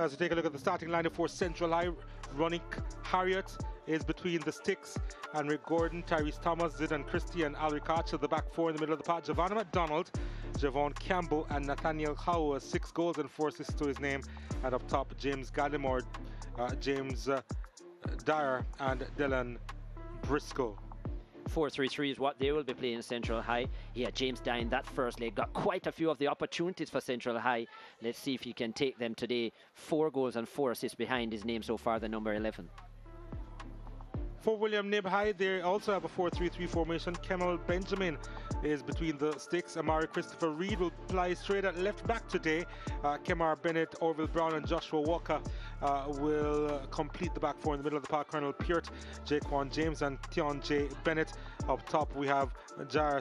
As we take a look at the starting lineup for Central High, Ronnie Harriott is between the sticks, and Rick Gordon, Tyrese Thomas, Zidane Christie, and Alric Archer, the back four in the middle of the park. Giovanna McDonald, Javon Campbell, and Nathaniel Howe, 6 goals and 4 assists to his name. And up top, James Gallimore, James Dyer, and Dylan Briscoe. 4-3-3 is what they will be playing Central High. Yeah, James Dine, that first leg, got quite a few of the opportunities for Central High. Let's see if he can take them today. 4 goals and 4 assists behind his name so far, the number 11. For William Knibb High, they also have a 4-3-3 formation. Kemal Benjamin is between the sticks. Amari Christopher Reed will play straight at left back today. Kemar Bennett, Orville Brown, and Joshua Walker will complete the back four. In the middle of the park, Colonel Peart, Jaquan James, and Tion J. Bennett. Up top, we have J.R.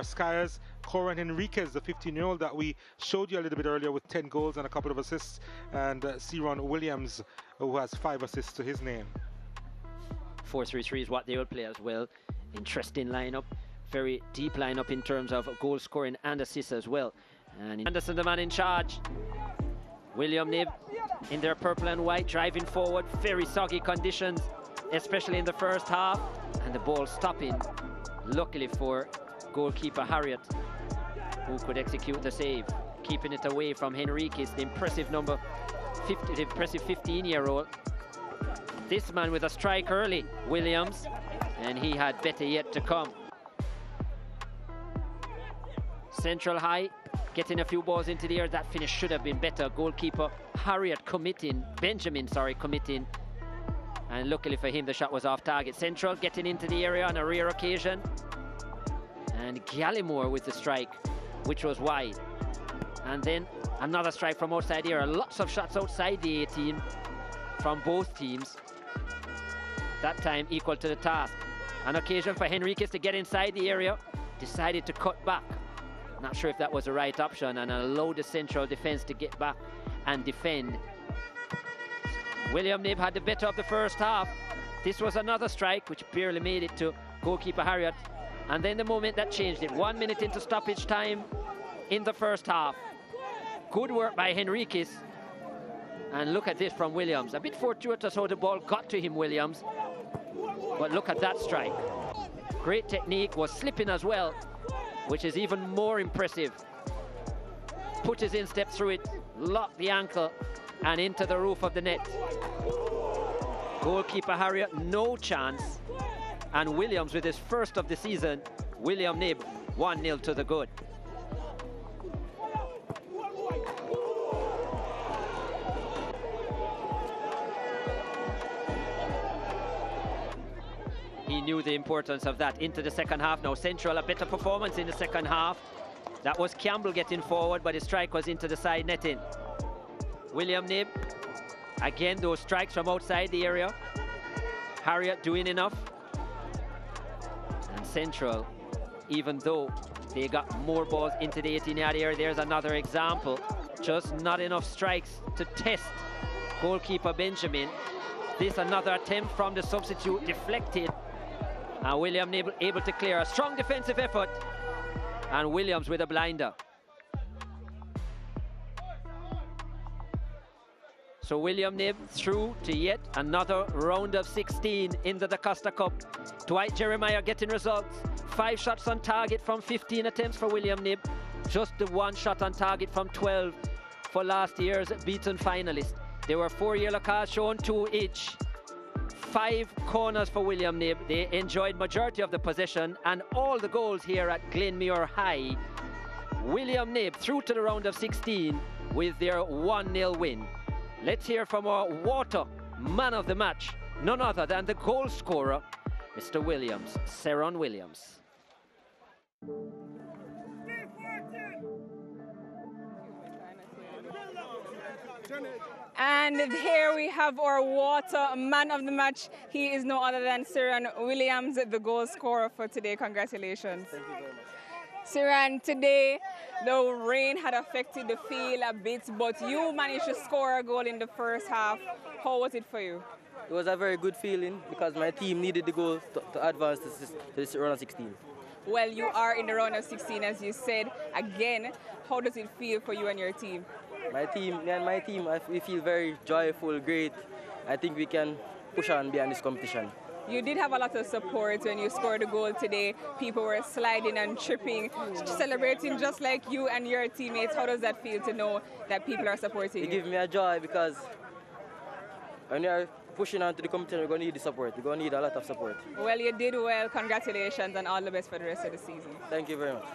Skyers. Coran Henriquez, the 15-year-old that we showed you a little bit earlier with 10 goals and a couple of assists. And Ceron Williams, who has 5 assists to his name. 4-3-3 is what they will play as well. Interesting lineup, very deep lineup in terms of goal scoring and assists as well. And Anderson, the man in charge, William Knibb, in their purple and white, driving forward. Very soggy conditions, especially in the first half, and the ball stopping, luckily for goalkeeper Harriott, who could execute the save, keeping it away from Henriquez, the impressive number 50, the impressive 15-year-old. This man with a strike early, Williams, and he had better yet to come. Central High getting a few balls into the air. That finish should have been better. Goalkeeper Harriott committing, and luckily for him the shot was off target. Central getting into the area on a rare occasion, and Gallimore with the strike, which was wide, and then another strike from outside the area. Lots of shots outside the 18 from both teams, that time equal to the task. An occasion for Henriquez to get inside the area, decided to cut back. Not sure if that was the right option, and allowed the Central defense to get back and defend. William Knibb had the better of the first half. This was another strike which barely made it to goalkeeper Harriott, and then the moment that changed it. 1 minute into stoppage time in the first half. Good work by Henriquez. And look at this from Williams. A bit fortuitous how the ball got to him, Williams. But look at that strike. Great technique, was slipping as well, which is even more impressive. Put his instep through it, locked the ankle, and into the roof of the net. Goalkeeper Harriott, no chance. And Williams with his first of the season. William Knibb, 1-0 to the good. He knew the importance of that. Into the second half now. Central, a better performance in the second half. That was Campbell getting forward, but his strike was into the side netting. William Knibb, again those strikes from outside the area. Harriott doing enough. And Central, even though they got more balls into the 18-yard area, there's another example. Just not enough strikes to test goalkeeper Benjamin. This another attempt from the substitute, deflected. And William Knibb able to clear. A strong defensive effort. And Williams with a blinder. So William Knibb through to yet another round of 16 in the DaCosta Cup. Dwight Jeremiah getting results. 5 shots on target from 15 attempts for William Knibb. Just the 1 shot on target from 12 for last year's beaten finalist. There were 4 yellow cards shown, 2 each. 5 corners for William Knibb. They enjoyed majority of the possession and all the goals here at Glenmuir High. William Knibb through to the round of 16 with their 1-0 win. Let's hear from our water man of the match, none other than the goal scorer, Mr. Williams, Ceron Williams. And here we have our water man of the match. He is no other than Ceron Williams, the goal scorer for today. Congratulations. Thank you very much. Ceron, today the rain had affected the field a bit, but you managed to score a goal in the first half. How was it for you? It was a very good feeling because my team needed the goal to advance to this round of 16. Well, you are in the round of 16, as you said. Again, how does it feel for you and your team? My team, we feel very joyful, great. I think we can push on beyond this competition. You did have a lot of support when you scored a goal today. People were sliding and tripping, celebrating just like you and your teammates. How does that feel to know that people are supporting you? It gives me a joy because when you're pushing on to the competition, we're going to need the support. We're going to need a lot of support. Well, you did well. Congratulations and all the best for the rest of the season. Thank you very much.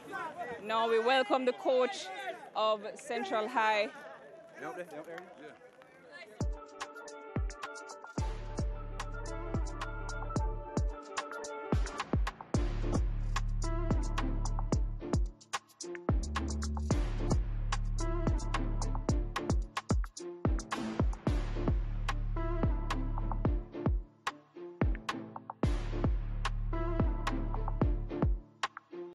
Now we welcome the coach of Central High.